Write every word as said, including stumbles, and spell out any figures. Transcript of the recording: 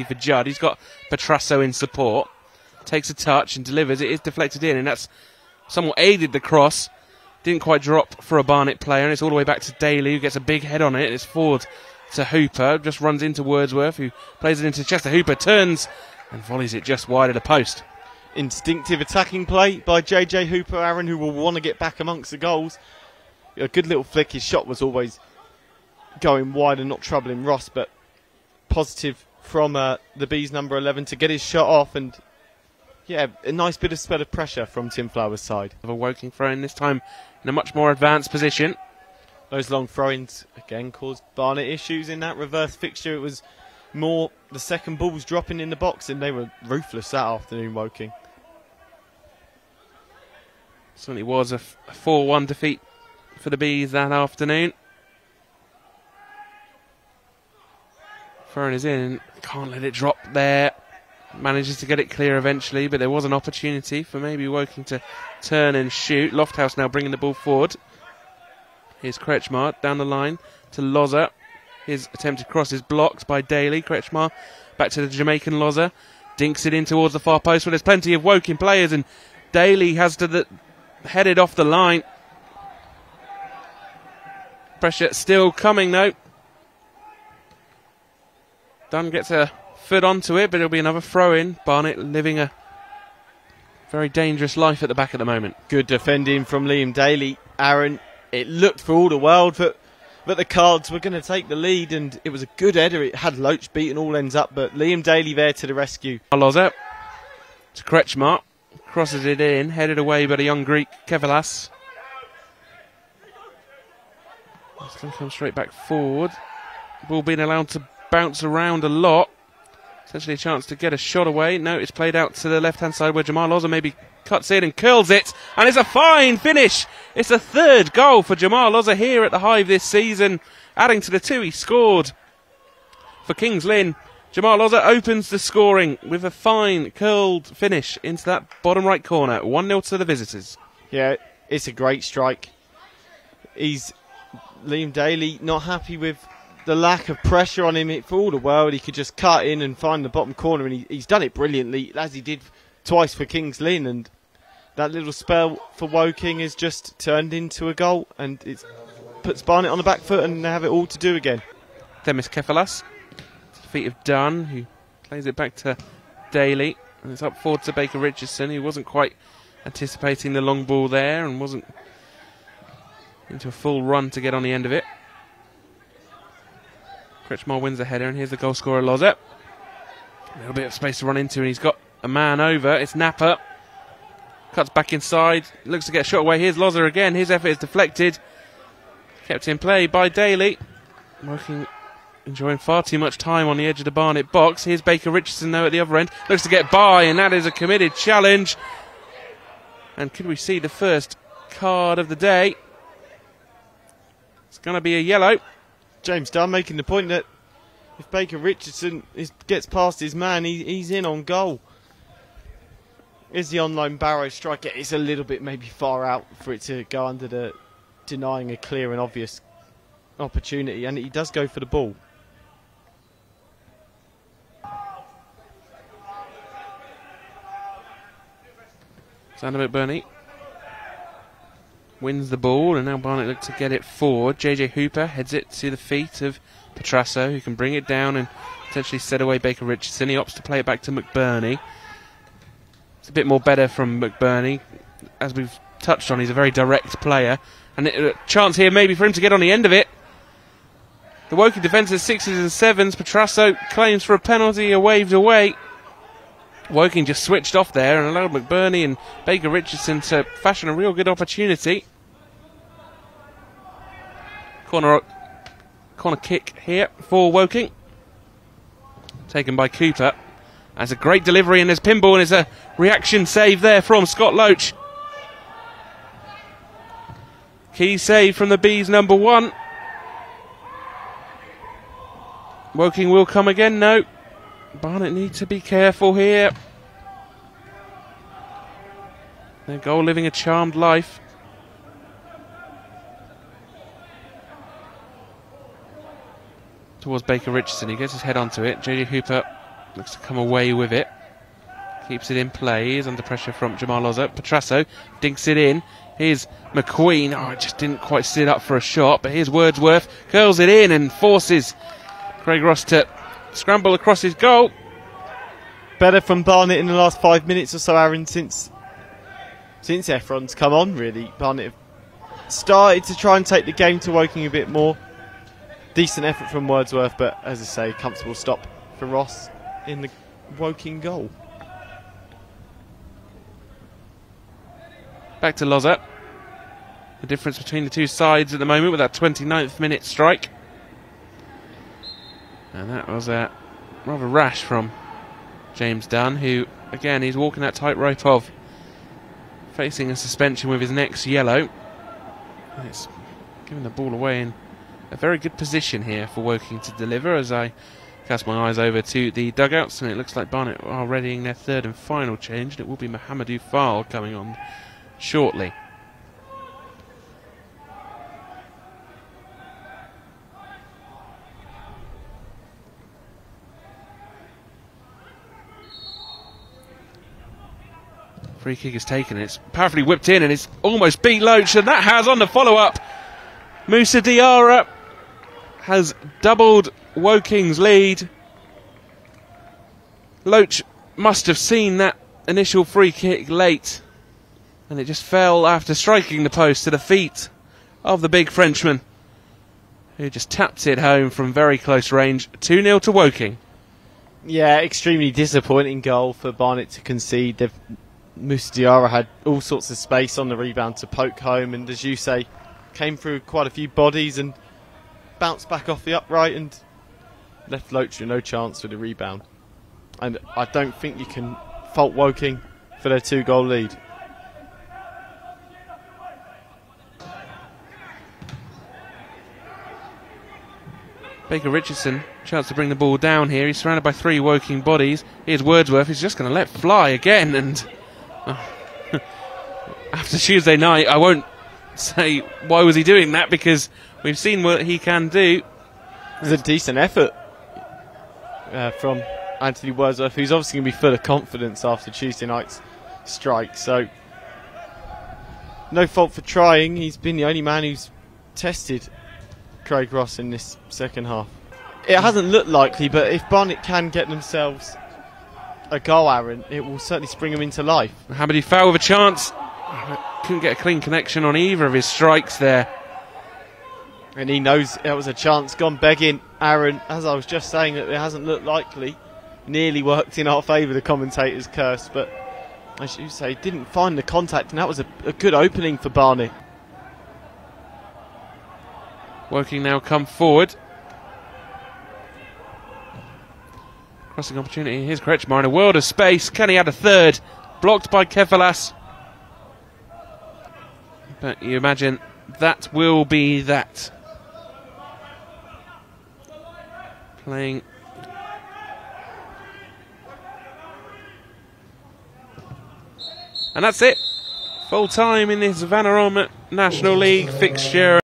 opportunity for Judd. He's got Petrasso in support. Takes a touch and delivers. It is deflected in, and that's somewhat aided the cross. Didn't quite drop for a Barnet player, and it's all the way back to Daly, who gets a big head on it, and it's forward to Hooper. Just runs into Wordsworth, who plays it into Chester. Hooper turns and volleys it just wide of the post. Instinctive attacking play by J J Hooper, Aaron, who will want to get back amongst the goals. A good little flick. His shot was always going wide and not troubling Ross, but positive from uh, the Bees number eleven to get his shot off, and yeah, a nice bit of spell of pressure from Tim Flowers' side. Of a Woking throw-in, this time in a much more advanced position. Those long throw-ins again caused Barnet issues in that reverse fixture. It was more the second balls dropping in the box, and they were ruthless that afternoon, Woking. Certainly was a four one defeat for the Bees that afternoon. Throwing is in, can't let it drop there. Manages to get it clear eventually, but there was an opportunity for maybe Woking to turn and shoot. Lofthouse now bringing the ball forward. Here's Kretzschmar down the line to Lozza. His attempted cross is blocked by Daly. Kretzschmar back to the Jamaican Lozza. Dinks it in towards the far post. Well, there's plenty of Woking players, and Daly has to the, head it off the line. Pressure still coming though. Dunn gets a foot onto it, but it'll be another throw-in. Barnet living a very dangerous life at the back at the moment. Good defending from Liam Daly, Aaron. It looked for all the world, but, but the Cards were going to take the lead, and it was a good header. It had Loach beaten all ends up, but Liam Daly there to the rescue. Lozep to Kretzschmar. Crosses it in, headed away by the young Greek Kefalas. It's going to come straight back forward. Ball being allowed to bounce around a lot. Essentially a chance to get a shot away. No, it's played out to the left-hand side where Jamal Loza maybe cuts in and curls it. And it's a fine finish. It's a third goal for Jamal Loza here at the Hive this season. Adding to the two he scored for Kings Lynn. Jamal Loza opens the scoring with a fine curled finish into that bottom right corner. one nil to the visitors. Yeah, it's a great strike. He's Liam Daly not happy with the lack of pressure on him. It, for all the world, he could just cut in and find the bottom corner, and he, he's done it brilliantly, as he did twice for Kings Lynn, and that little spell for Woking is just turned into a goal, and it puts Barnet on the back foot, and they have it all to do again. Themis Kefalas, to the feet of Dunn, who plays it back to Daly, and it's up forward to Baker Richardson, who wasn't quite anticipating the long ball there, and wasn't into a full run to get on the end of it. Kretzschmar wins the header, and here's the goal scorer Lozep. A little bit of space to run into, and he's got a man over. It's Napa. Cuts back inside. Looks to get shot away. Here's Lozza again. His effort is deflected. Kept in play by Daly. Working, enjoying far too much time on the edge of the Barnet box. Here's Baker Richardson, though, at the other end. Looks to get by, and that is a committed challenge. And could we see the first card of the day? It's going to be a yellow. James Dunn making the point that if Baker Richardson is, gets past his man, he, he's in on goal. Is the on-loan Barrow striker? It's a little bit maybe far out for it to go under the denying a clear and obvious opportunity, and he does go for the ball. Sandham McBurney wins the ball, and now Barnet look to get it forward. J J Hooper heads it to the feet of Petrasso, who can bring it down and potentially set away Baker Richardson. He opts to play it back to McBurney. It's a bit more better from McBurney. As we've touched on, he's a very direct player, and a chance here maybe for him to get on the end of it. The Woking defence is sixes and sevens. Petrasso claims for a penalty, waved away. Woking just switched off there and allowed McBurney and Baker Richardson to fashion a real good opportunity. Corner, corner kick here for Woking. Taken by Kuta. That's a great delivery, and there's pinball, and it's a reaction save there from Scott Loach. Key save from the Bees number one. Woking will come again, no. Barnet need to be careful here. Their goal living a charmed life. Towards Baker Richardson, he gets his head onto it. J J Hooper Looks to come away with it. Keeps it in play. He's under pressure from Jamal Loza. Petrasso dinks it in. Here's McQueen. Oh, it just didn't quite sit up for a shot. But here's Wordsworth. Curls it in and forces Craig Ross to scramble across his goal. Better from Barnet in the last five minutes or so, Aaron, since since Efron's come on, really. Barnet have started to try and take the game to Woking a bit more. Decent effort from Wordsworth, but as I say, comfortable stop for Ross in the Woking goal. Back to Lozep. The difference between the two sides at the moment with that twenty-ninth minute strike. And that was uh, rather rash from James Dunn, who, again, he's walking that tightrope of facing a suspension with his next yellow. And it's giving the ball away in a very good position here for Woking to deliver, as I cast my eyes over to the dugouts, and it looks like Barnet are readying their third and final change, and it will be Mohamedou Fahal coming on shortly. Free kick is taken, it's powerfully whipped in, and it's almost beat Loach, and that has on the follow-up. Moussa Diarra has doubled Woking's lead. Loach must have seen that initial free kick late, and it just fell after striking the post to the feet of the big Frenchman, who just tapped it home from very close range. two nil to Woking. Yeah, extremely disappointing goal for Barnet to concede. They've Moussa Diarra had all sorts of space on the rebound to poke home, and as you say, came through quite a few bodies and bounced back off the upright and left Loach with no chance with the rebound. And I don't think you can fault Woking for their two goal lead. Baker Richardson, chance to bring the ball down here. He's surrounded by three Woking bodies. Here's Wordsworth, he's just going to let fly again, and oh. After Tuesday night, I won't say why was he doing that, because we've seen what he can do. It was a decent effort uh, from Anthony Wordsworth, who's obviously going to be full of confidence after Tuesday night's strike, so no fault for trying. He's been the only man who's tested Craig Ross in this second half. It hasn't looked likely, but if Barnet can get themselves a goal, Aaron, it will certainly spring them into life. Mohamedou Fahal with a chance. Couldn't get a clean connection on either of his strikes there. And he knows that was a chance gone begging, Aaron. As I was just saying, that it hasn't looked likely. Nearly worked in our favour, the commentator's curse, but as you say, didn't find the contact, and that was a, a good opening for Barnet. Woking now come forward. Crossing opportunity. Here's Kretzschmar in a world of space. Can he add a third? Blocked by Kefalas. But you imagine that will be that. Playing. And that's it. Full time in this Vanarama National League fixture.